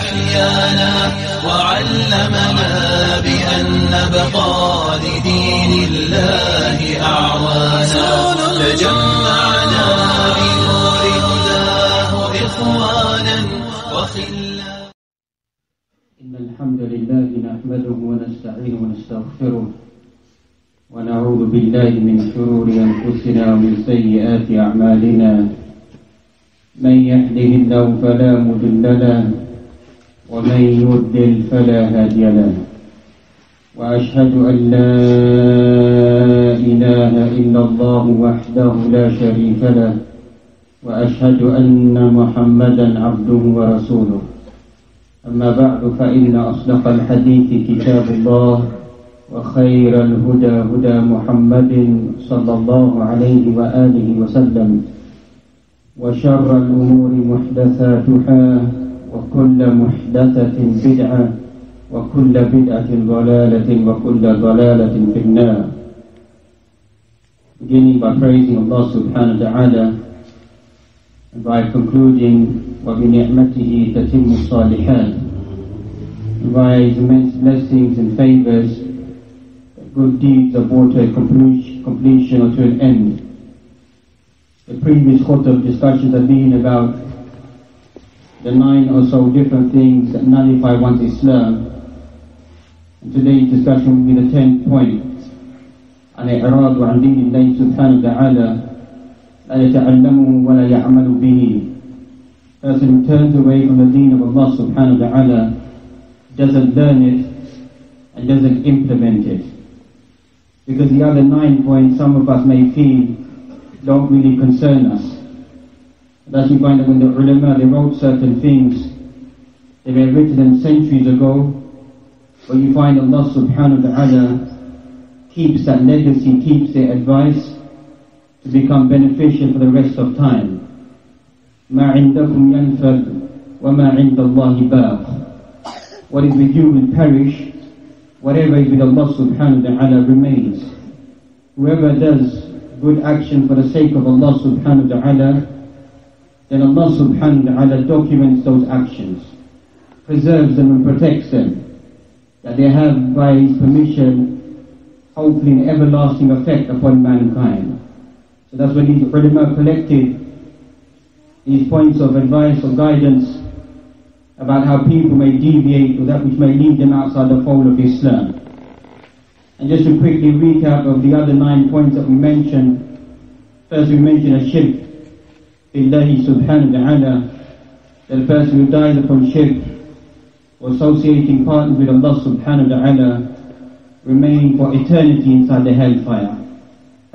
أحيانا وعلمنا بأن نبقى لدين الله أعوانا. تجمعنا بنور الله إخوانا وخلا. إن الحمد لله نحمده ونستعينه ونستغفره ونعوذ بالله من شرور أنفسنا ومن سيئات أعمالنا، من يهده الله فلا مضل له ومن يضلل فلا هادي له، وأشهد أن لا إله إلا الله وحده لا شريك له، وأشهد أن محمدا عبده ورسوله. أما بعد، فإن أصدق الحديث كتاب الله، وخير الهدى هدى محمد صلى الله عليه وآله وسلم، وشر الأمور محدثاتها، وكل محدثة بدعة، وكل بدعة ضلالة، وكل ضلالة في النار. Beginning by praising Allah subhanahu wa ta'ala, and by concluding وَبِنِعْمَتِهِ تَتِمُّ الصَّالِحَاتِ, by His immense blessings and favors, good deeds are brought to a completion or to an end. The previous khutbah discussions have been about the 9 or so different things that nullify one's Islam. And today's discussion will be the 10th point. Al-i'rad an deen Allah subhanahu wa ta'ala, la yata'allamuhu wa la ya'malu bihi. Person who turns away from the deen of Allah subhanahu wa ta'ala, doesn't learn it and doesn't implement it. Because the other 9 points, some of us may feel, don't really concern us. Thus you find that when the ulama, they wrote certain things, they were written them centuries ago, but you find Allah subhanahu wa ta'ala keeps that legacy, keeps their advice to become beneficial for the rest of time. مَا عِنْدَكُمْ يَنْفَدْ وَمَا عِنْدَ اللَّهِ بَاقٍ. What is with you will perish, whatever is with Allah subhanahu wa ta'ala remains. Whoever does good action for the sake of Allah subhanahu wa ta'ala, then Allah subhanahu wa ta'ala documents those actions, preserves them and protects them, that they have, by His permission, hopefully an everlasting effect upon mankind. So that's when these ulama collected these points of advice or guidance about how people may deviate or that which may lead them outside the fold of Islam. And just to quickly recap of the other 9 points that we mentioned. First, we mentioned a shirk billahi subhanahu wa ta'ala, that a person who dies upon shirk or associating partners with Allah subhanahu wa ta'ala remain for eternity inside the hellfire.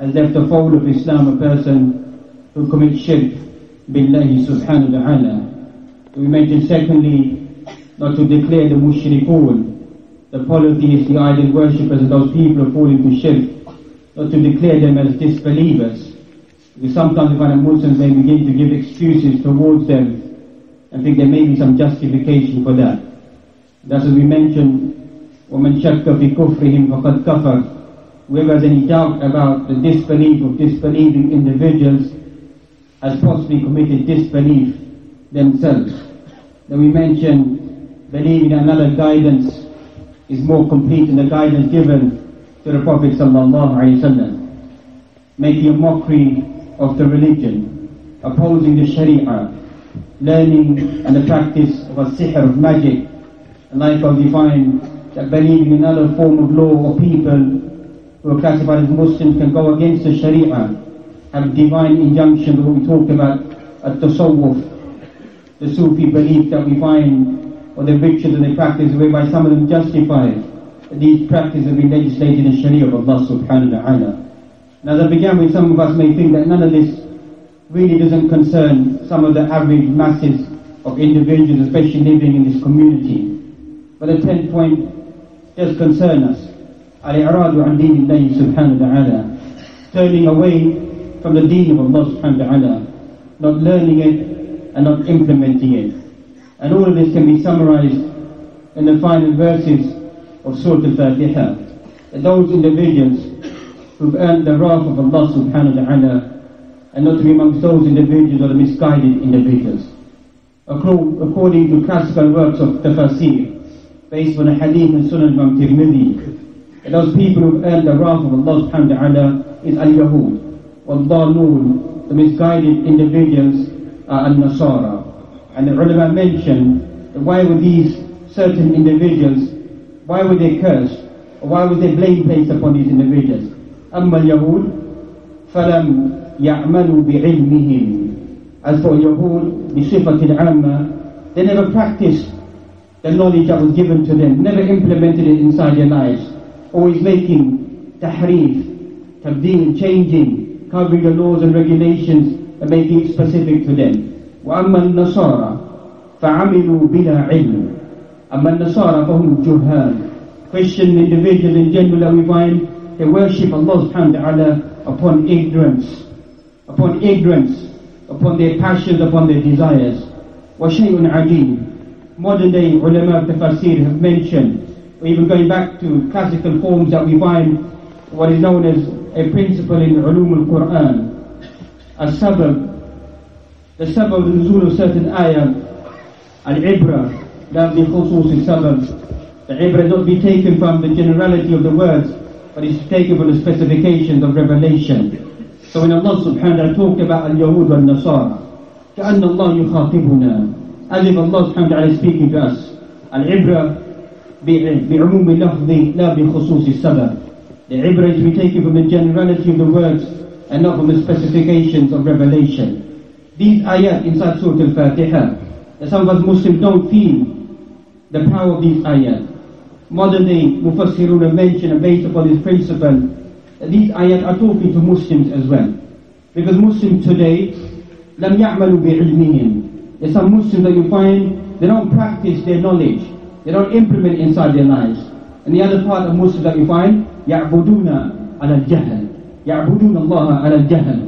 As left the fold of Islam, a person who commits shirk billahi subhanahu wa ta'ala. We mentioned secondly, not to declare the mushrikun, the polytheists, the idol worshippers, and those people who fall into shirk, not to declare them as disbelievers. Because sometimes we find that Muslims may begin to give excuses towards them and think there may be some justification for that. That's as we mentioned, وَمَنْ شَكَّ فِي كُفْرِهِمْ فَقَدْ كَفَرْ. Whoever has any doubt about the disbelief of disbelieving individuals has possibly committed disbelief themselves. Then we mentioned believing another guidance is more complete than the guidance given to the Prophet sallallahu alaihi wasallam, making a mockery of the religion, opposing the Sharia, learning and the practice of sihr, of magic, and likewise we find that believing another form of law or people who are classified as Muslims can go against the Sharia, have divine injunctions. When we talk about at-tasawwuf, the Sufi belief that we find, or the rituals and the practice whereby some of them justify that these practices have been legislated in Sharia of Allah subhanahu wa ta'ala. Now, as I began with, some of us may think that none of this really doesn't concern some of the average masses of individuals, especially living in this community. But the 10th point does concern us. Al-i'radu an deen Allah subhanahu wa ta'ala. Turning away from the deen of Allah subhanahu wa ta'ala, not learning it and not implementing it. And all of this can be summarized in the final verses of Surah Al-Fatiha. That those individuals who've earned the wrath of Allah subhanahu wa ta'ala, and not to be amongst those individuals or the misguided individuals. according to classical works of tafasir, based on a hadith and sunan from Tirmidhi. Those people who earned the wrath of Allah subhanahu wa ta'ala is al-Yahud, wal-Dhalun, the misguided individuals are al-Nasara. And the ulama mentioned that why were these certain individuals, why were they cursed, or why was they blame placed upon these individuals? Amma al-Yahud, falam ya'malu bi'ilmihim. As for al-Yahud, bi-sifatil amma, they never practiced the knowledge that was given to them, never implemented it inside their lives. Always making tahrif, tabdeel, changing, covering the laws and regulations and making it specific to them. وَأَمَّا النَّصَارَى فَعَمِلُوا بِلَا عِلْمٍ. أَمَّا النَّصَارَى فَهُمْ جُهَّالٌ. Christian individuals in general that we find, they worship Allah subhanahu wa ta'ala upon ignorance, upon their passions, upon their desires. وَشَيْءٌ عَجِيبٌ. Modern day ulama of tafsir have mentioned, or even going back to classical forms that we find what is known as a principle in Ulum al-Qur'an, the sabab of the nuzul of certain ayah, al-ibra, that the khusus al-sabab, the ibra not be taken from the generality of the words, but it's taken from the specifications of revelation. So when Allah subhanahu wa ta'ala talked about al-Yahud wal-Nasara, كَأَنَّ اللَّهُ يُخَاطِبُنَا, as if Allah subhanahu wa ta'ala is speaking to us. Al-ibra بعموم اللفظ لا بخصوص السبب. The ibra is to be taken from the generality of the words and not from the specifications of revelation. These ayat inside Surah Al-Fatiha, some of us Muslims don't feel the power of these ayat. Modern day Mufassirun mention based upon this principle that these ayat are talking to Muslims as well. Because Muslims today, لم يعملوا بعلمهم. There's some Muslims that you find, they don't practice their knowledge. They don't implement inside their lives. And the other part of Muslims that we find, يَعْبُدُونَ عَلَى الْجَهَلِ, يَعْبُدُونَ اللَّهَ عَلَى الْجَهَلِ,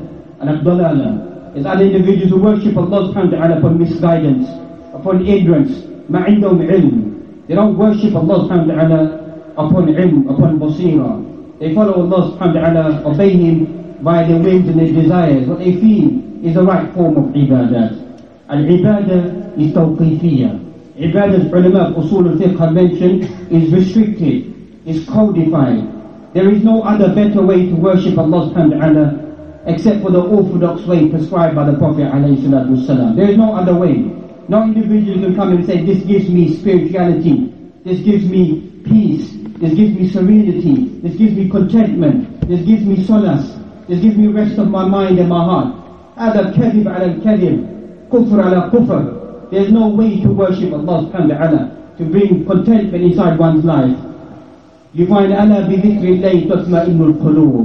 عَلَى الضَّلَالَةِ. It's other individuals who worship Allah subhanahu wa ta'ala upon misguidance, upon ignorance, مَا عِنْدَهُمْ عِلْمٍ. They don't worship Allah subhanahu wa ta'ala upon ilm, upon basira. They follow Allah subhanahu wa ta'ala, obey Him by their whims and their desires. What they feel is the right form of ibadat. Al-ibadah is tawqifiyah. Ibadah, ulama, usul al-fiqh have mentioned, is restricted, is codified. There is no other better way to worship Allah subhanahu wa ta'ala except for the orthodox way prescribed by the Prophet alayhi salatu wasalam. There is no other way. No individual can come and say, this gives me spirituality, this gives me peace, this gives me serenity, this gives me contentment, this gives me solace, this gives me rest of my mind and my heart. Ada kadhib ala kadhib, kufr ala kufr. There's no way to worship Allah subhanahu wa ta'ala, to bring contentment inside one's life. You find Allah بِذِكْرِ اللَّهِ تَطْمَئِنُّ الْقُلُوبِ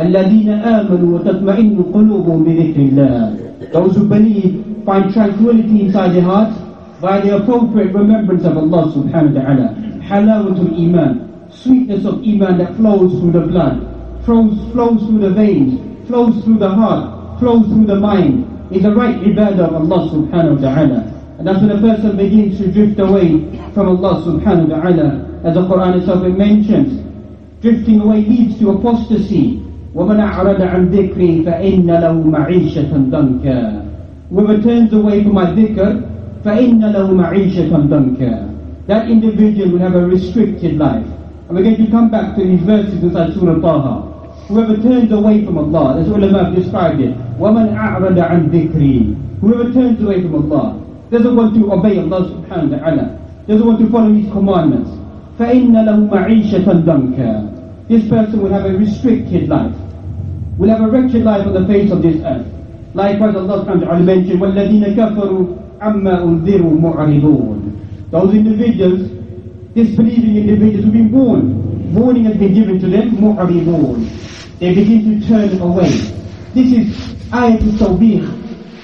الَّذِينَ آمَنُوا وَتَطْمَئِنُّ قُلُوبُهُمْ بِذِكْرِ اللَّهِ. Those who believe find tranquility inside their hearts by the appropriate remembrance of Allah subhanahu wa ta'ala. Halawatul iman, sweetness of iman that flows through the blood, flows through the veins, flows through the heart, flows through the mind, is the right ibadah of Allah subhanahu wa ta'ala. And that's when a person begins to drift away from Allah subhanahu wa ta'ala. As the Quran itself mentions, drifting away leads to apostasy. وَمَنْ أَعْرَضَ عَنْ ذِكْرِي فَإِنَّ لَهُ مَعِيشَةً ضَنْكَا. Whoever turns away from my dhikr, فَإِنَّ لَهُ مَعِيشَةً ضَنْكَا. That individual will have a restricted life. And we're going to come back to these verses inside Surah Taha. Whoever turns away from Allah, as ulama have described it, وَمَنْ أَعْرَضَ عَنْ ذِكْرِي. Whoever turns away from Allah, doesn't want to obey Allah subhanahu wa ta'ala, doesn't want to follow His commandments, فَإِنَّ لَهُ مَعِيشَةً ضَنْكَا. This person will have a restricted life, will have a wretched life on the face of this earth. Likewise, Allah subhanahu wa ta'ala mentioned, وَالَّذِينَ كَفَرُوا عَمَّا أُنذِرُوا مُعْرِضُونَ. Those individuals, disbelieving individuals who've been warned, warning has been given to them, مُعْرِضُونَ. They begin to turn away. This is ayatul tawbih,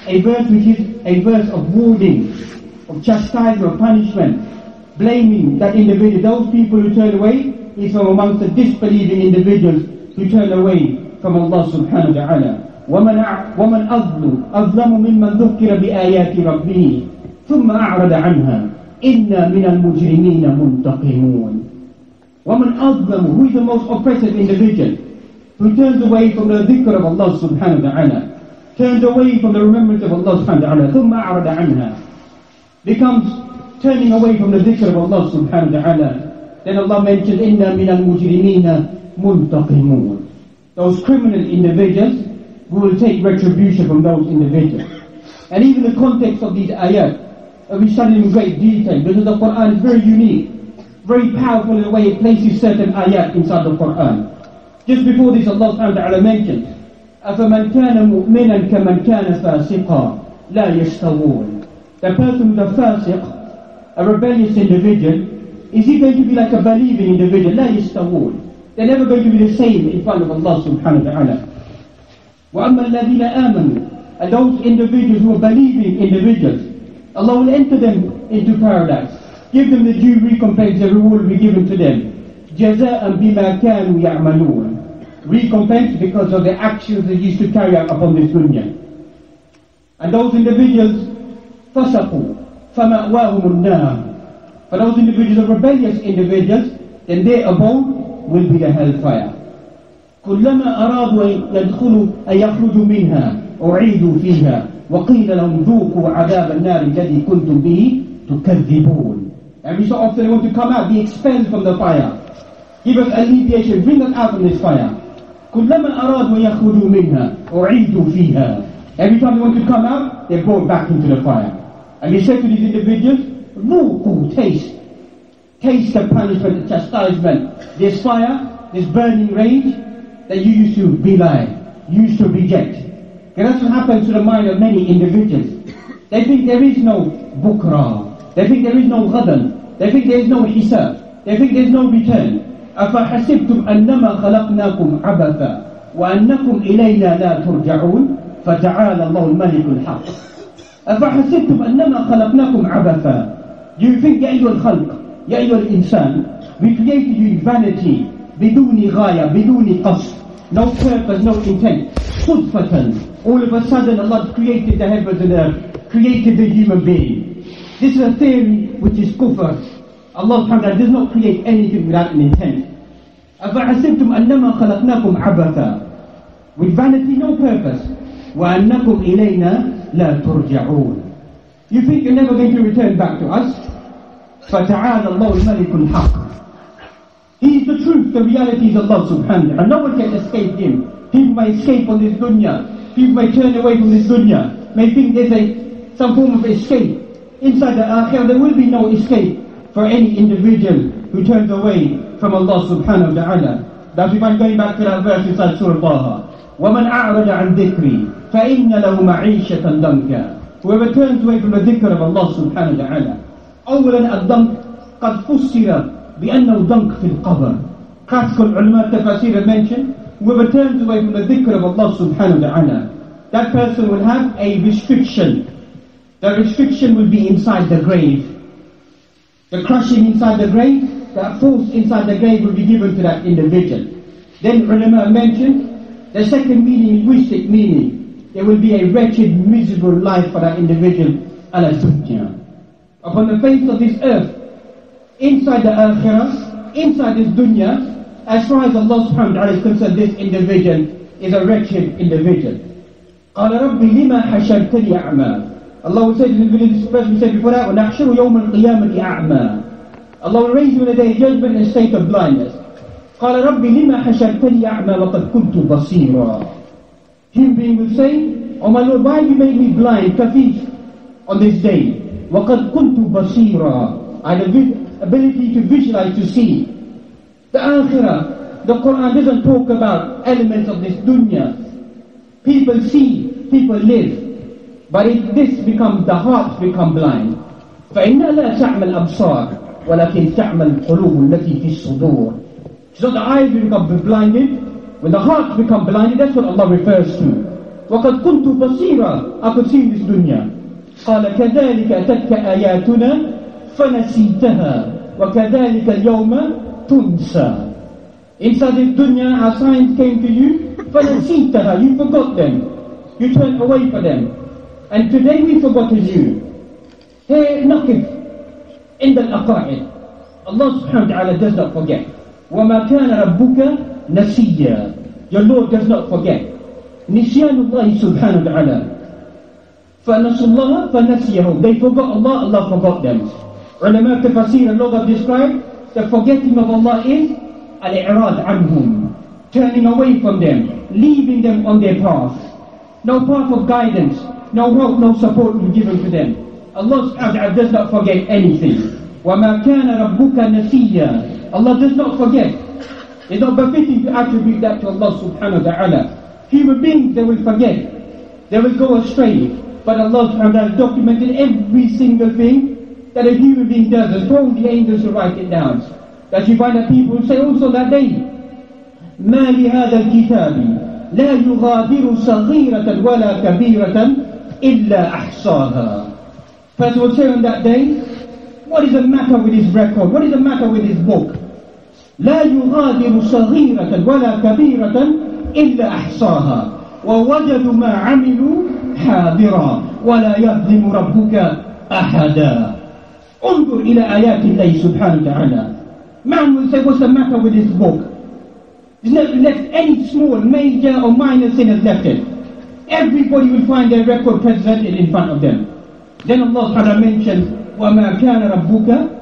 a verse which is a verse of warning, of chastisement, of punishment, blaming that individual. Those people who turn away is from amongst the disbelieving individuals who turn away from Allah subhanahu wa ta'ala. وَمَنْ أَظْلَمُ مِمَّنْ ذُكِّرَ بِآيَاتِ رَبِّهِ ثُمَّ أَعْرَضَ عَنْهَا إِنَّا مِنَ الْمُجْرِمِينَ مُنْتَقِمُونَ. وَمَنْ أَظْلَمُ, who is the most oppressive individual, who turns away from the dhikr of Allah subhanahu wa ta'ala, turned away from the remembrance of Allah subhanahu wa ta'ala, ثُمَّ أَعْرَضَ عَنْهَا. becomes turning away from the dhikr of Allah subhanahu wa ta'ala. Then Allah mentioned, Inna min al-mujrimina muntaqimun. Those criminal individuals, we will take retribution from those individuals. And even the context of these ayat, we studied in great detail, because the Quran is very unique, very powerful in the way it places certain ayat inside the Quran. Just before this, Allah subhanahu wa ta'ala mentioned, أَفَمَنْ كَانَ مُؤْمِنًا كَمَنْ كَانَ فَاسِقًا لَا يَسْتَوُونَ. The person who's a fasiq, a rebellious individual, is he going to be like a believing individual? لَا يَسْتَوُونَ. They're never going to be the same in front of Allah subhanahu wa ta'ala. وَأَمَّا الَّذِينَ آمَنُوا. And those individuals who are believing individuals, Allah will enter them into paradise, give them the due recompense, the reward will be given to them. جَزَاءً بِمَا كَانُوا يَعْمَلُونَ. Recompense because of the actions they used to carry out upon this dunya. And those individuals, فَسَقُوا فَمَأْوَاهُمُ النَّارِ. For those individuals are rebellious individuals, then their abode will be the hellfire. كُلَّمَا أَرَادُوا يَدْخُلُوا أَيَخْرُجُوا مِنْهَا أُعِيدُوا فِيهَا وَقِيلَ لَهُمْ ذُوقُوا عَذَابَ النَّارِ الَّذِي كُنْتُمْ بِهِ تُكَذِّبُونَ. Every so often they want to come out, be expelled from the fire. Give us alleviation, bring us out from this fire. كلما أرادوا يخرجوا منها أعيدوا فيها. Every time they want to come out, they're brought back into the fire. And he said to these individuals, ذوقوا, taste. Taste the punishment, the chastisement. This fire, this burning rage that you used to belie, used to reject. And that's what happens to the mind of many individuals. They think there is no bukra. They think there is no ghadal. They think there is no hisab. They think there is no return. أَفَحَسِبْتُمْ أَنَّمَا خَلَقْنَاكُمْ عَبَثًا وَأَنَّكُمْ إِلَيْنَا لَا تُرْجَعُونَ فَتَعَالَى اللَّهُ الْمَلِكُ الْحَقِّ. أَفَحَسِبْتُمْ أَنَّمَا خَلَقْنَاكُمْ عَبَثًا. Do you think, يا أيها الخلق, يا أيها الإنسان, we created you in vanity, بدون غاية, بدون قصد, no purpose, no intent, صدفة. All of a sudden Allah created the heavens and earth, created the human being. This is a theory which is kufr. Allah subhanahu wa ta'ala does not create anything without an intent. أَفَحَسِبْتُمْ أَنَّمَا خَلَقْنَاكُمْ عَبَثًا. With vanity, no purpose. وَأَنَّكُمْ إِلَيْنَا لَا تُرْجَعُونَ. You think you're never going to return back to us? فَتَعَالَى اللَّهُ الْمَلِكُ الْحَقِّ. He is the truth, the reality is Allah subhanahu wa ta'ala. No one can escape Him. People may escape on this dunya. People may turn away from this dunya. May think there's some form of escape. Inside the akhirah, there will be no escape for any individual who turns away from Allah subhanahu wa ta'ala. That we might go back to that verse inside Surah Taha. وَمَنْ أَعْرَجَ عَنْ ذِكْرِي فَإِنَّ لَهُ مَعِيشَةً ضَنْكًا. Whoever turns away from the dhikr of Allah subhanahu wa ta'ala. أولا الضنك قد فسر بأنه ضنك في القبر. Classical ulama tafasir have mentioned, whoever turns away from the dhikr of Allah subhanahu wa ta'ala, that person will have a restriction. The restriction will be inside the grave. The crushing inside the grave, that force inside the grave will be given to that individual. Then ulama mentioned the second meaning, linguistic meaning. There will be a wretched, miserable life for that individual, ala-dunya. Upon the face of this earth, inside the akhirah, inside this dunya, as far as Allah subhanahu wa ta'ala is concerned, this individual is a wretched individual. قَالَ رَبِّ لِمَا حَشَرْتَنِي أَعْمَى. Allah will say to the person who said before that, وَنَحْشُرُ يَوْمَ الْقِيَامَةِ أَعْمَى. Allah will raise you in the day of judgment in a state of blindness. قَالَ رَبِّ لِمَا حَشَرْتَنِي أَعْمَى وَقَدْ كُنْتُ بَصِيرًا. Him being will say, Oh my Lord, why have you made me blind, kafif, on this day? وَقَدْ كُنْتُ بَصِيرًا. I had the ability to visualize, to see. The akhirah, the Quran doesn't talk about elements of this dunya. People see, people live. But if this becomes, the heart become blind. فَإِنَّا لَا تَعْمَى الْأَبْصَارِ وَلَكِنْ تَعْمَى الْقُلُوبُ الَّتِي فِي الصُّدُورِ. So the eyes become blinded. When the heart become blinded, that's what Allah refers to. وَقَدْ كُنْتُ بَصِيرًا. I could see this dunya. قَالَ كَذَلِكَ أَتَتْكَ آيَاتُنَا فَنَسِيتَهَا وَكَذَلِكَ الْيَوْمَ تُنْسَى. Inside this dunya, our signs came to you. فَنَسِيتَهَا. You forgot them. You turned away from them. And today we forgotten you. Here, naqif, in the aqa'id. Allah subhanahu wa ta'ala does not forget. وَمَا كَانَ رَبُّكَ نَسِيًّا. Your Lord does not forget. نِسْيَانُ اللَّهِ سُبْحَانَهُ وَتَعَالَى. فَنَسُوا اللَّهَ فَنَسِيَهُمْ. They forgot Allah, Allah forgot them. Ulama of Tafsir and Lugha describe the forgetting of Allah is al-i'rad anhum, turning away from them, leaving them on their path. No path of guidance, no help, no support is given to them. Allah does not forget anything. وَمَا كَانَ رَبُّكَ نَسِيًّا. Allah does not forget. It's not befitting to attribute that to Allah subhanahu wa ta'ala. Human beings, they will forget. They will go astray. But Allah subhanahu wa ta'ala has documented every single thing that a human being does, as well as the angels to write it down. That you find that people say also that day, مَا لِهَذَا الْكِتَابِ لَا يُغَادِرُ صَغِيرَةً وَلَا كَبِيرَةً إِلَّا أَحْصَاهَا. Person will say on that day, what is the matter with his record? What is the matter with his book? لا يغادر صغيرة ولا كبيرة إلا أحصاها ووجدوا ما عملوا حاضرا ولا يظلم ربك أحدا. انظر إلى آيات الله سبحانه وتعالى. Man will say, what's the matter with this book? There's never left any small, major or minor sin has left it. Everybody will find their record presented in front of them. Then Allah Ta'ala mentions, وَمَا كَانَ رَبُّكَ.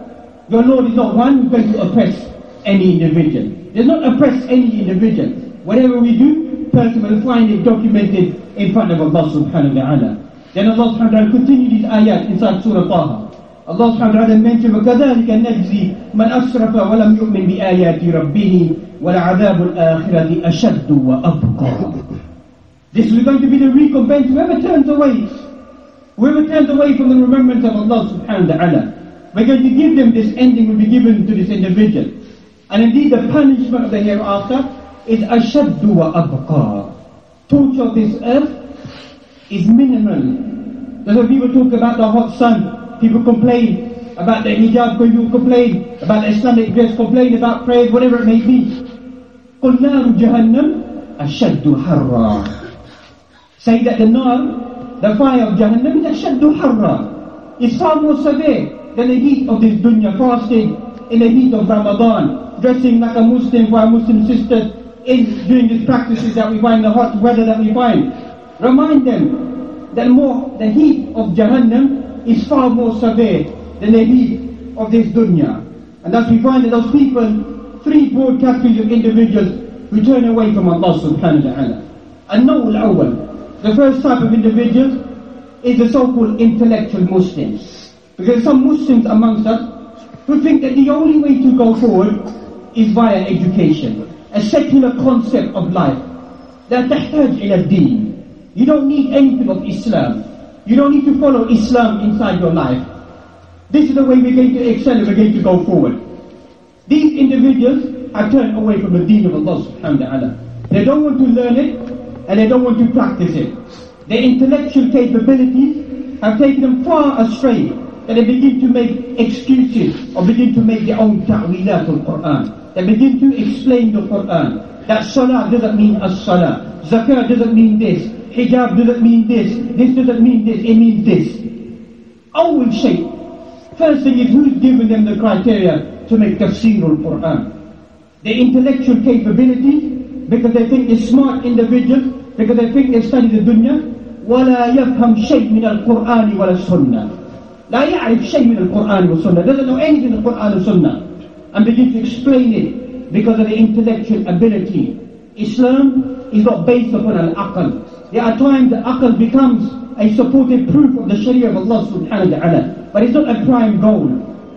Your Lord is not one who is going to oppress any individual. Does not oppress any individual. Whatever we do, person will find it documented in front of Allah subhanahu wa ta'ala. Then Allah subhanahu wa ta'ala continued these ayat inside Surah Taha. Allah subhanahu wa ta'ala mentioned, وَكَذَلِكَ نَجْزِي مَنْ أَسْرَفَ وَلَمْ يُؤْمِنْ بِآيَاتِ رَبِّهِ وَلَعَذَابُ الْآخِرَةِ أَشَدُّ وَأَبْقَى. This is going to be the recompense. Whoever turns away from the remembrance of Allah subhanahu wa ta'ala, we're going to give them this ending will be given to this individual. And indeed the punishment of the hereafter is أَشَدُّ وَأَبْقَى. Torture of this earth is minimal. That's why people talk about the hot sun. People complain about the hijab, people complain about the Islamic dress, complain about prayer, whatever it may be. قُلْ نَارُ جَهَنَّمْ أَشَدُّ حَرًّا. Say that the nar, the fire of Jahannam is أَشَدُّ حَرًّا. It's far more severe than the heat of this dunya, fasting in the heat of Ramadan, dressing like a Muslim for our Muslim sisters doing these practices that we find, the hot weather that we find. Remind them that the heat of Jahannam is far more severe than the heat of this dunya. And thus we find that those people, three broad categories of individuals who turn away from Allah subhanahu wa ta'ala. An-Naw'ul Awwal, the first type of individuals is the so-called intellectual Muslims. Because some Muslims amongst us who think that the only way to go forward is via education, a secular concept of life. لا تحتاج إلى الدين. You don't need anything of Islam. You don't need to follow Islam inside your life. This is the way we're going to excel and we're going to go forward. These individuals are turned away from the deen of Allah subhanahu wa ta'ala. They don't want to learn it and they don't want to practice it. Their intellectual capabilities have taken them far astray that they begin to make excuses or begin to make their own ta'wilat al-Qur'an. They begin to explain the Qur'an, that salah doesn't mean as-salah, zakah doesn't mean this, hijab doesn't mean this doesn't mean this, it means this. Awwal shaykh, first thing is who's given them the criteria to make tafsir al-Qur'an? Their intellectual capability, because they think they're smart individuals, because they think they study the dunya. وَلَا يَفْهَمْ شَيْءٍ مِنَ الْقُرْآنِ وَلَا السُنَّةِ. لا يعرف شيء من القرآن والسنة, doesn't know anything of the Qur'an and Sunnah, and begin to explain it because of the intellectual ability. Islam is not based upon al-aql. There are times the aql becomes a supported proof of the sharia of Allah subhanahu wa ta'ala, but it's not a prime goal.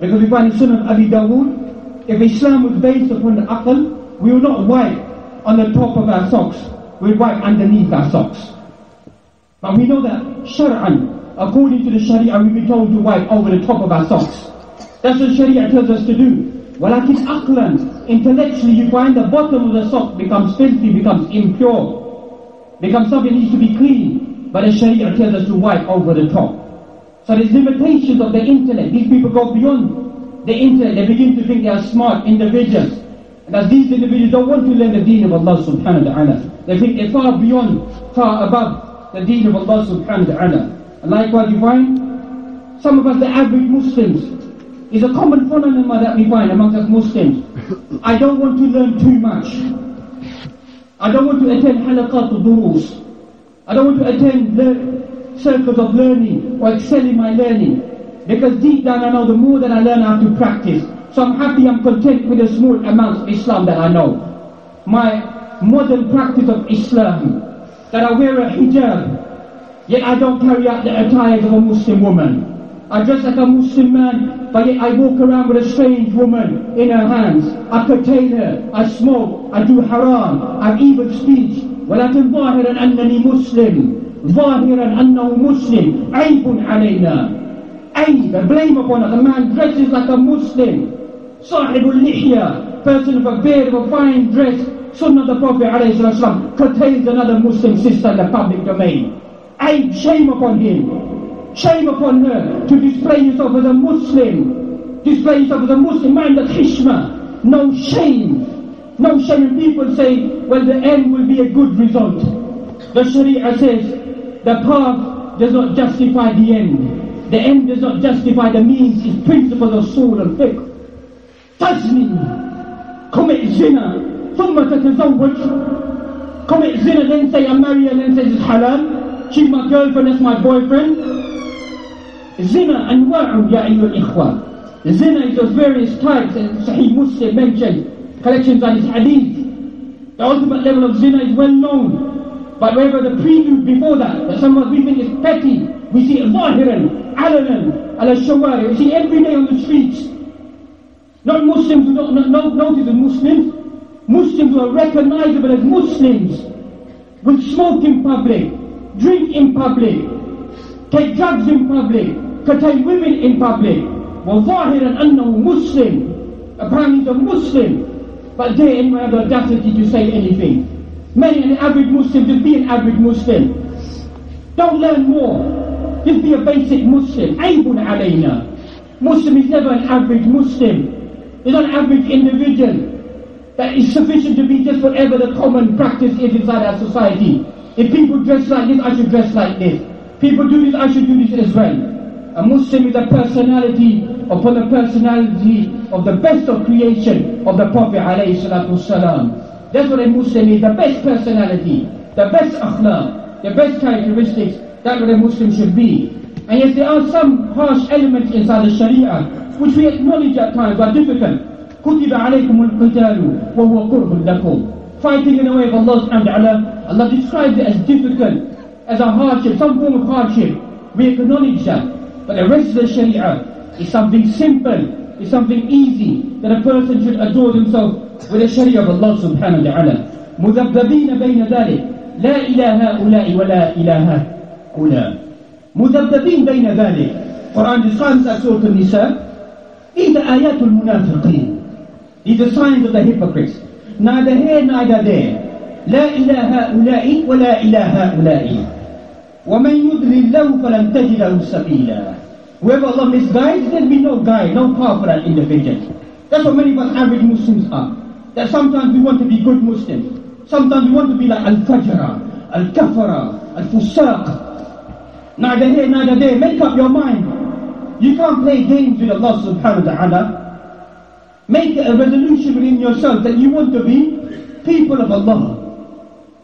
Because we find in Sunnah Abi Dawood, if Islam was based upon the aql, we would not wipe on the top of our socks, we would wipe underneath our socks. But we know that shar'an, according to the sharia, we've been told to wipe over the top of our socks. That's what sharia tells us to do. وَلَكِنْ أَقْلًا, intellectually you find the bottom of the sock becomes filthy, becomes impure, becomes something that needs to be clean, but the sharia tells us to wipe over the top. So there's limitations of the intellect. These people go beyond the intellect. They begin to think they are smart individuals, and as these individuals don't want to learn the deen of Allah subhanahu wa ta'ala. They think they're far beyond, far above the deen of Allah subhanahu wa ta'ala. And likewise you find some of us, the average Muslims, is a common phenomenon that we find amongst us Muslims. I don't want to learn too much. I don't want to attend halaqat durus. I don't want to attend circles of learning or excel in my learning. Because deep down I know the more that I learn I have to practice. So I'm happy, I'm content with the small amounts of Islam that I know. My modern practice of Islam, that I wear a hijab, yet I don't carry out the attires of a Muslim woman. I dress like a Muslim man, but yet I walk around with a strange woman in her hands. I curtail her, I smoke, I do haram, I have evil speech. ولكن ظاهرا أنني مسلم. ظاهرا أنه مسلم. عيب علينا. عيب, a blame upon us. A man dresses like a Muslim. صاحب اللحية, person of a beard, of a fine dress. Sunnah of the Prophet ﷺ curtails another Muslim sister in the public domain. Aib, shame upon him. Shame upon her to display yourself as a Muslim. Display yourself as a Muslim man, that hishma. No shame. No shame. And people say, well, the end will be a good result. The Sharia says the path does not justify the end. The end does not justify the means. It's principles of soul and fiqh. Tazni, commit zina. ثم تتزوج, commit zina, then say I marry her, then say it's halal, she's my girlfriend, that's my boyfriend. Zina anwa'u ya ayyuha al-ikhwa. Zina is of various types, and Sahih Muslim mentioned collections on his hadith. The ultimate level of zina is well known, but wherever the prelude before that somewhat we think is petty, we see it zahiran, alanan, ala shawari, we see it every day on the streets. Not Muslims who don't notice the Muslims. Muslims who are recognizable as Muslims will smoke in public, drink in public, take drugs in public, curtail women in public. وَظَاهِرًا أَنَّهُ Muslim. Apparently he's a Muslim, but they didn't have the audacity to say anything. Many an average Muslim, just be an average Muslim. Don't learn more. Just be a basic Muslim. عَيْبٌ عَلَيْنَا. Muslim is never an average Muslim. He's not an average individual that is sufficient to be just whatever the common practice is inside our society. If people dress like this, I should dress like this. People do this, I should do this as well. A Muslim is a personality upon the personality of the best of creation of the Prophet ﷺ. That's what a Muslim is, the best personality, the best akhlaq, the best characteristics. That's what a Muslim should be. And yes, there are some harsh elements inside the Sharia, which we acknowledge at times are difficult. كتب عليكم القتال وهو قرب لكم. Fighting in the way of Allah subhanahu wa ta'ala, Allah describes it as difficult, as a hardship, some form of hardship. We acknowledge that. But the rest of the Sharia is something simple, is something easy, that a person should adore himself with the Sharia of Allah subhanahu wa ta'ala. مذبذبين بين ذلك لا إلى هؤلاء ولا إلى هؤلاء. مذبذبين بين ذلك. Quran describes that Surah Al-Nisa. These are ayat al-munafiqeen. These are signs of the hypocrites. Neither here, neither there. لا إلى هؤلاء ولا إلى هؤلاء. ومن يضلل له فلن تجد له سبيلا. Whoever Allah misguides, there will be no guide, no power for that individual. That's what many of us average Muslims are. That sometimes we want to be good Muslims. Sometimes we want to be like al-fajra, al-kafara, al-fusaq. Neither here, neither there. Make up your mind. You can't play games with Allah subhanahu wa ta'ala. Make a resolution within yourself that you want to be people of Allah.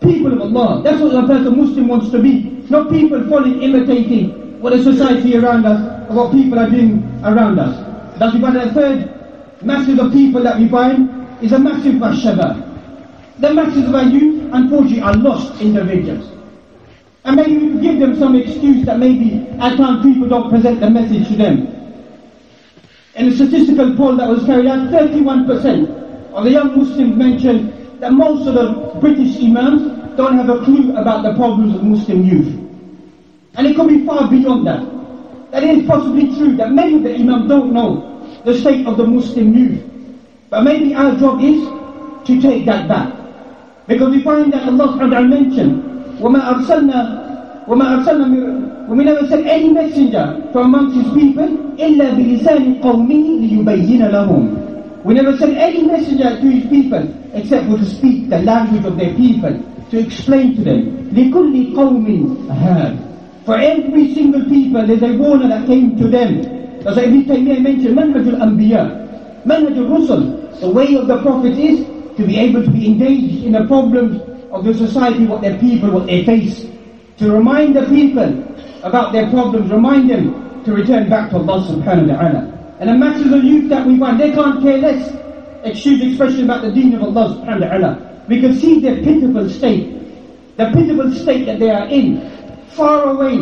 People of Allah. That's what a person Muslim wants to be. Not people following, imitating what the society around us, or what people are doing around us. That's why the third masses of people that we find is a massive of our shabab. The masses of our youth, unfortunately, are lost individuals. And maybe we give them some excuse that maybe at times people don't present the message to them. In a statistical poll that was carried out, 31% of the young Muslims mentioned that most of the British imams don't have a clue about the problems of Muslim youth. And it could be far beyond that. That is possibly true, that many of the imams don't know the state of the Muslim youth. But maybe our job is to take that back. Because we find that Allah SWT mentioned, we never sent any messenger from amongst his people, إِلَّا بِلِسَانِ قَوْمِهِ لِيُبَيِّنَ لَهُمْ. We never sent any messenger to his people except for to speak the language of their people, to explain to them. لِكُلِّ قَوْمٍ هَادٍ. For every single people, there's a warner that came to them. That's why every time I mention manhajul anbiya, manhajul rusul, the way of the prophets is to be able to be engaged in the problems of the society, what their people, what they face. To remind the people about their problems, remind them to return back to Allah subhanahu wa ta'ala. And the masses of youth that we find, they can't care less, excuse the expression, about the deen of Allah subhanahu wa ta'ala. We can see their pitiful state, the pitiful state that they are in, far away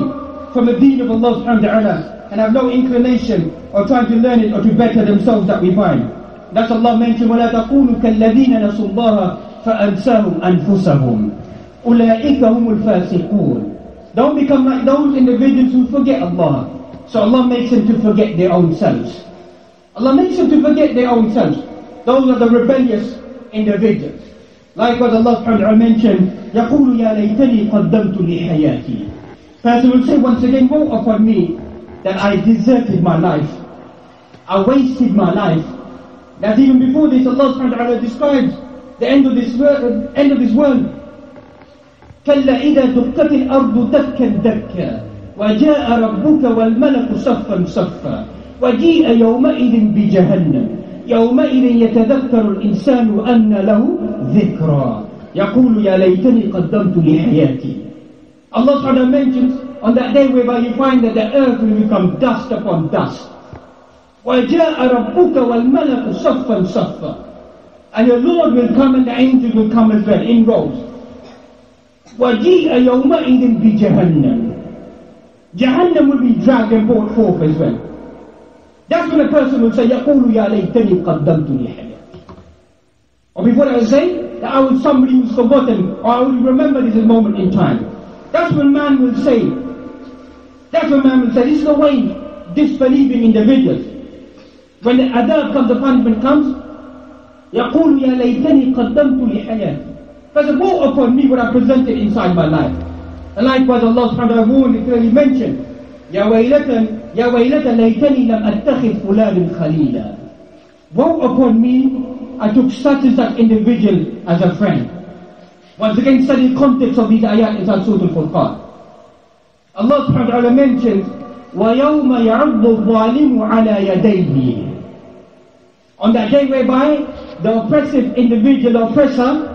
from the deen of Allah subhanahu wa ta'ala, and have no inclination or trying to learn it or to better themselves that we find. That's Allah mentioned, وَلَا تَقُولُوا كَالَّذِينَ نَسُوا اللَّهَ فَأَنْسَاهُمْ أَنفُسَهُمْ أُولَٰئِكَ هُمُ الْفَاسِقُونَ. Don't become like those individuals who forget Allah. So Allah makes them to forget their own selves. Allah makes them to forget their own selves. Those are the rebellious individuals. Like what Allah subhanahu wa ta'ala mentioned, يَقُولُ يَا لَيْتَنِي قَدَّمْتُ لِحَيَاتِي. Person will say once again, woe upon me that I deserted my life. I wasted my life. That even before this, Allah subhanahu wa ta'ala describes the end of this world. كَلَّا إِذَا دُكَّتِ الْأَرْضُ دَكًّا دَكًّا وَجَاءَ رَبُّكَ وَالْمَلَكُ صَفًّا صَفًّا وَجِيءَ يَوْمَئِذٍ بِجَهَنَّمَ يَوْمَئِذٍ يَتَذَكَّرُ الْإِنسَانُ وَأَنَّ لَهُ ذِكْرًا يَقُولُ يَا لَيْتَنِي قَدَّمْتُ لِحَيَاتِي. Allah subhanahu wa ta'ala mentions on that day whereby you find that the earth will become dust upon dust. وَجَاءَ رَبُّكَ وَالْمَلَكُ صَفًّا صَفًّا. And your Lord will come and the angels will come as well in rows. وَجِيءَ يَوْمَئِذٍ بِجَهَنَّمَ. Jahannam will be dragged and brought forth as well. That's when a person will say, يَقُولُ يَا لَيْتَنِي قَدَّمْتُ لِحَيَاتِي. Or before I would say, that I would somebody who's forgotten, or I would remember this moment in time. That's when man will say, this is the way disbelieving individuals. When the adab comes, the punishment comes, يَقُولُ يَا لَيْتَنِي قَدَّمْتُ لِحَيَاتِي. First of all, upon me what I presented inside my life. And likewise Allah subhanahu wa ta'ala warned, clearly mentioned, يَا وَيْلَةَ لَيْتَنِي لَمْ أَتَّخِذْ فُلَانٍ خَلِيلًا. Woe upon me, I took such and such individual as a friend. Once again, study context of these ayat inside Surah Al-Furqan. Allah subhanahu wa ta'ala mentioned, وَيَوْمَ يَعَضُّ الظَّالِمُ عَلَى يَدَيْهِ. On that day whereby the oppressive individual, the oppressor,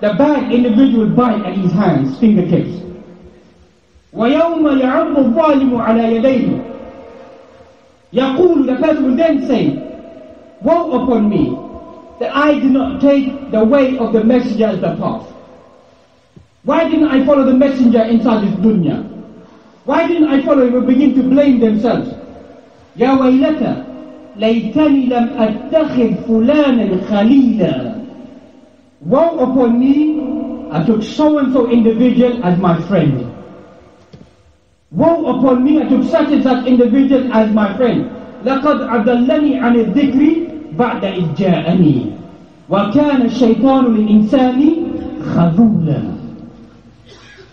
the bad individual bite at his hands, fingertips. وَيَوْمَ يَعَضُّ الظَّالِمُ عَلَى يَدَيْهِ يَقُولُ. The person will then say, woe upon me that I did not take the way of the messenger as the path. Why didn't I follow the messenger inside this dunya? Why didn't I follow him? And begin to blame themselves. يَا وَيْلَةَ لَيْتَنِي لَمْ أَتَّخِذْ فُلَانًا خَلِيلًا. Woe upon me, I took so-and-so individual as my friend. Woe upon me, I took such and such individual as my friend. لَقَدْ أَضَلَّنِي عَنِ الذِّكْرِ بَعْدَ إِذْ جَاءَنِي وَكَانَ الشَّيْطَانُ لِلْإِنسَانِ خَذُولًا.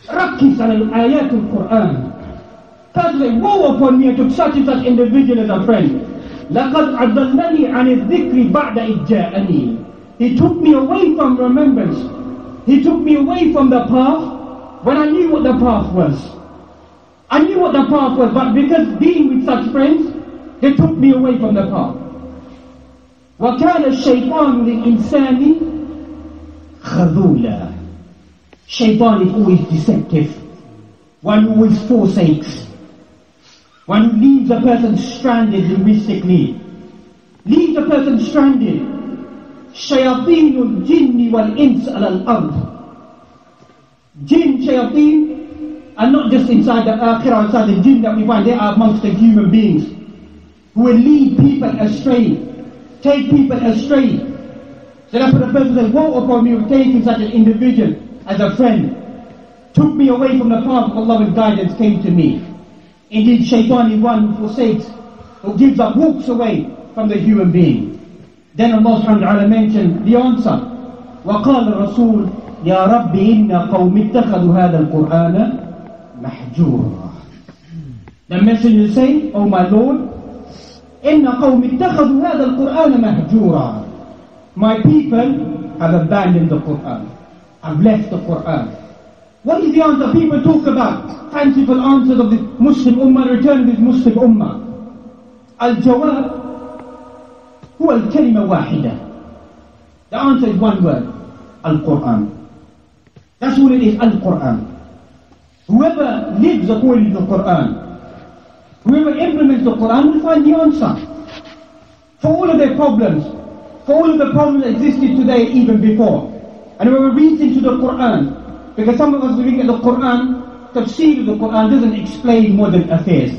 رَكِّزْ عَلَى الْآيَاتِ الْقُرْآنِ. Thirdly, woe upon me, I took such and such individual as a friend. لَقَدْ أَضَلَّنِي عَنِ الذِّكْرِ بَعْدَ إِذْ جَاءَنِي. He took me away from remembrance. He took me away from the path when I knew what the path was. I knew what the path was, but because being with such friends, they took me away from the path. وَكَانَ الشَّيْطَانُ لِلْإِنسَانِ خَذُولًا. Shaitan is always deceptive. One who always forsakes. One who leaves a person stranded linguistically. Leaves a person stranded. شياطين الجن والإنس على الأرض. Jinn, shayateen are not just inside the akhirah, inside the jinn that we find. They are amongst the human beings who will lead people astray, take people astray. So that's what the person says, woe upon me for taking such an individual as a friend. Took me away from the path of Allah and guidance came to me. Indeed, shaitan is one who forsakes, who gives up, walks away from the human being. Then Allah subhanahu wa ta'ala mentioned the answer. وَقَالَ الرَّسُولُ يَا رَبِّ إِنَّ قَوْمِ اتَّخَذُوا هَذَا الْقُرْآنَ مَحْجُورًا. The messenger said, O my Lord, إِنَّ قَوْمِ اتَّخَذُوا هَذَا الْقُرْآنَ مَحْجُورًا. My people have abandoned the Qur'an. I've left the Qur'an. What is the answer? People talk about fanciful answers of the Muslim Ummah, return of this Muslim Ummah. Al-Jawab, هو الكلمة واحدة. The answer is one word, Al-Qur'an. That's what it is, Al-Qur'an. Whoever lives according to the Quran, whoever implements the Quran will find the answer for all of their problems, for all of the problems that existed today even before. And when we read into the Quran, because some of us reading at the Quran, tafsir of the Quran doesn't explain modern affairs.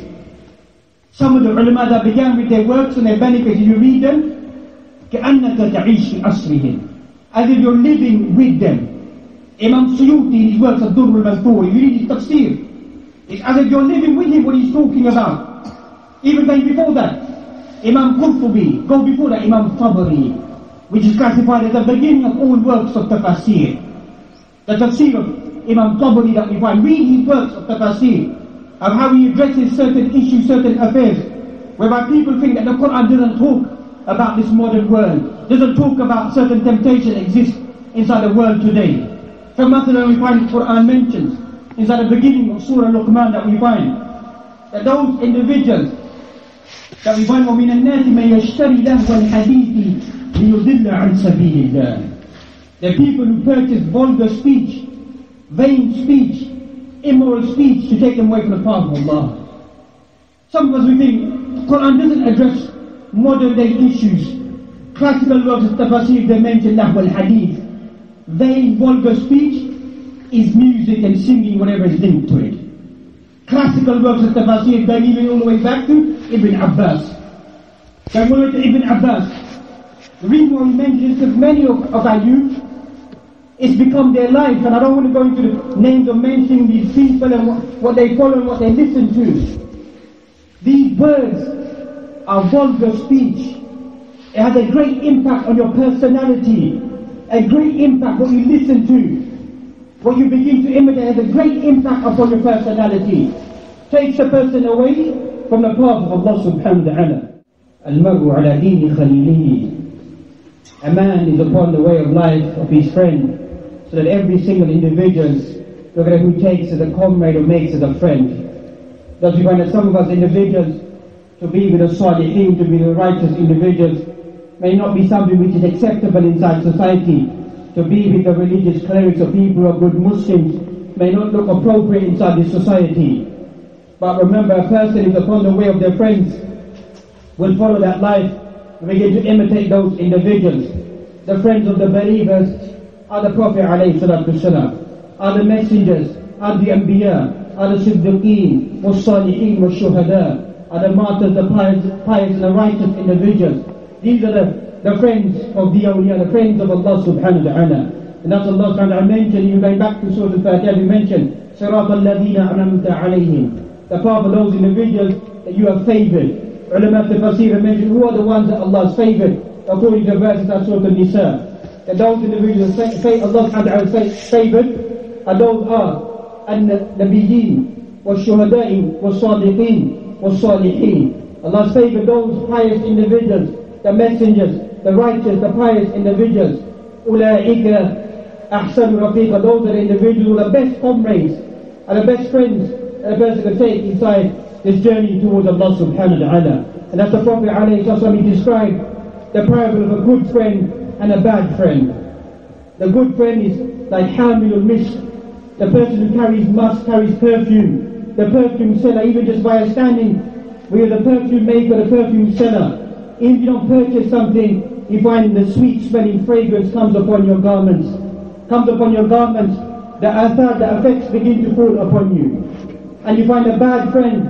Some of the ulama that began with their works and their benefits, you read them, كَأَنَّكَ تَعِيشُ أَصْرِهِمْ, as if you're living with them. Imam Suyuti in his works of Durr al-Mazdur, you read his tafsir, it's as if you're living with him what he's talking about. Even then before that, Imam Qurtubi, go before that Imam Tabari, which is classified as the beginning of all works of tafsir. The tafsir of Imam Tabari that we find, read his works of tafsir, of how he addresses certain issues, certain affairs, whereby people think that the Quran doesn't talk about this modern world, doesn't talk about certain temptations that exist inside the world today. For mathalan, we find the Quran mentions inside the beginning of Surah Luqman that we find that those individuals that we find وَمِنَ النَّاسِ مَنْ يَشْتَرِي لَهْوَ الْحَدِيثِ لِيُضِلَّ عَنْ سَبِيلِ اللَّهِ. The people who purchase vulgar speech, vain speech, immoral speech to take them away from the path of Allah. Some of us we think the Quran doesn't address modern day issues. Classical works of tafsir, they mention lahw al-hadith. Vain vulgar speech is music and singing, whatever is linked to it. Classical works of tafsir, they're even all the way back to Ibn Abbas. Then we went to Ibn Abbas. The reason why we mentioned this is many of our youth, it's become their life, and I don't want to go into the names of mentioning these people and what they follow and what they listen to. These words are vulgar speech. It has a great impact on your personality, a great impact what you listen to, what you begin to imitate has a great impact upon your personality. Takes a person away from the path of Allah subhanahu wa ta'ala. Al-mar'u ala deeni khalilihi. A man is upon the way of life of his friend, so that every single individual, no matter who takes as a comrade or makes as a friend. Thus we find that some of us individuals, to be with the salihin, to be the righteous individuals, may not be something which is acceptable inside society. To be with the religious clerics or people who are good Muslims may not look appropriate inside this society. But remember, a person is upon the way of their friends, will follow that life and begin to imitate those individuals. The friends of the believers are the Prophet ﷺ, are the messengers, are the Anbiya, are the Siddiqeen, Mussalihin, Mushuhada, are the martyrs, the pious and the righteous individuals. These are the friends of the awliya, the friends of Allah subhanahu wa ta'ala. And that's Allah subhanahu wa ta'ala mentioned, you go back to Surah Al-Fatiha, we mentioned, Sirat al-Ladina an'amta alayhim. The path of those individuals that you have favoured. Ulama tafsir mentioned who are the ones that Allah has favoured according to the verses of Surah Al-Nisa. That those individuals Allah favoured are those are an-nabiyyin, wa-shuhada'in, wa-sadiqin, wa-salihin. Allah has favoured those pious individuals, the messengers, the righteous, the pious individuals. Ula'ika ahsanu rafiqa, those are individuals, the best comrades and the best friends a person can take inside this journey towards Allah subhanahu wa ta'ala. And as the Prophet ﷺ, he described the parable of a good friend and a bad friend. The good friend is like hamilul misk, the person who carries musk, carries perfume, the perfume seller, even just by standing with the perfume maker, the perfume seller. If you don't purchase something, you find the sweet smelling fragrance comes upon your garments. Comes upon your garments, the athar, the effects begin to fall upon you. And you find a bad friend.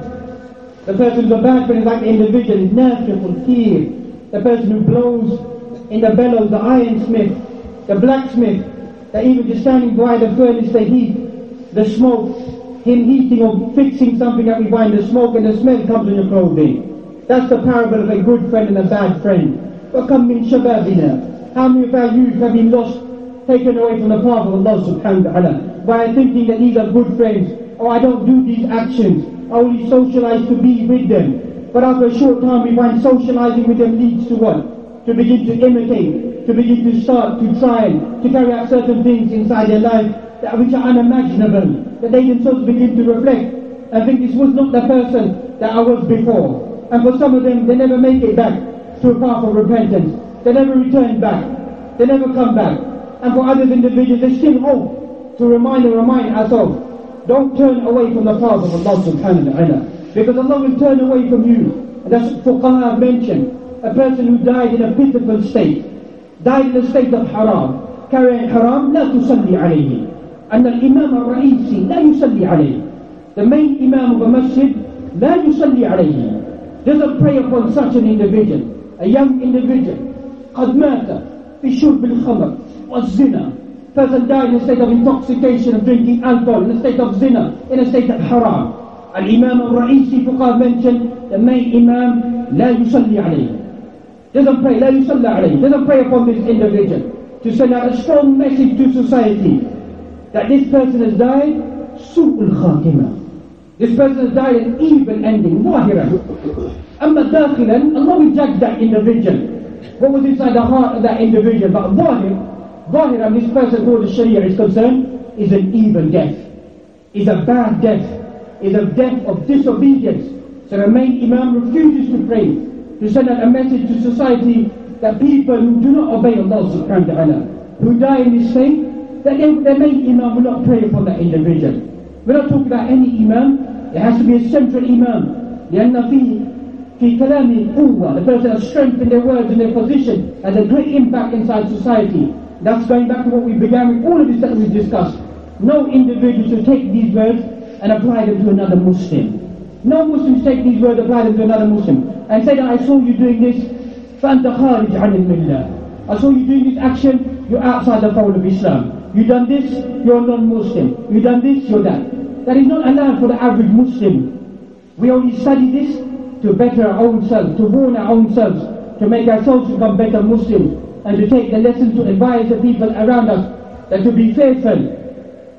The person who's a bad friend is like the individual, is nafiqul kir, the person who blows in the bellows, the ironsmith, the blacksmith, that even just standing by the furnace, the heat, the smoke, him heating or fixing something that we find, the smoke and the smell comes on your clothing. That's the parable of a good friend and a bad friend. وَكَمْ مِنْ شَبَابِنَا, how many of our youth have been lost, taken away from the path of Allah subhanahu wa ta'ala by thinking that these are good friends. Oh, I don't do these actions, I only socialize to be with them. But after a short time, we find socializing with them leads to what? To begin to imitate, to begin to start, to try, to carry out certain things inside their life that which are unimaginable, that they themselves begin to reflect. I think this was not the person that I was before. And for some of them, they never make it back to a path of repentance. They never return back. They never come back. And for other individuals, they still hope to remind ourselves Don't turn away from the path of Allah subhanahu wa ta'ala, because Allah will turn away from you. And that's what Fuqaha mentioned. A person who died in a pitiful state, died in a state of haram, carrying haram, لا تُسَلِّ عَلَيْهِ. أن الإمام الرئيسي لا يُسَلِّ عليه. The main imam of a masjid, لا يُسَلِّ عليه. Doesn't pray upon such an individual, a young individual. قد مات في شرب الخمر والزنا. Person died in a state of intoxication, of drinking alcohol, in a state of zina, in a state of haram. Al-Imam al-Ra'isi, Fuqah mentioned, the main Imam, la yusalli alayhi. Doesn't pray, la yusalli alayhi. Doesn't pray upon this individual. To send out a strong message to society that this person has died, su'ul khatimah. This person has died an evil ending, zahiran. Amma dakhilan, Allah will judge that individual. What was inside the heart of that individual? But Zahir, this person who the Sharia is concerned, is an evil death, is a bad death, is a death of disobedience. So the main Imam refuses to pray, to send out a message to society that people who do not obey Allah subhanahu wa ta'ala, who die in this state, that their main Imam will not pray for that individual. We're not talking about any Imam. There has to be a central Imam. لأن في كلام قوة. The person has strength in their words and their position, has a great impact inside society. That's going back to what we began with, all of this that we discussed. No individual should take these words and apply them to another Muslim. No Muslim should take these words and apply them to another Muslim and say that I saw you doing this, فَأَنْتَ خَارِجْ عَنِ الْمِلَّةِ. I saw you doing this action, you're outside the fold of Islam. You done this, you're non-Muslim. You done this, you're that. That is not allowed for the average Muslim. We only study this to better our own selves, to warn our own selves, to make ourselves become better Muslims, and to take the lesson to advise the people around us that to be fearful,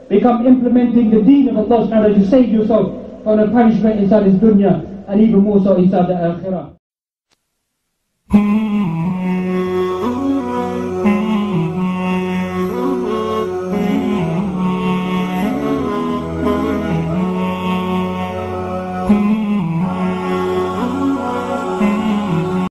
become implementing the deen of Allah subhanahu wa ta'ala, to save yourself from the punishment inside this dunya and even more so inside the akhirah.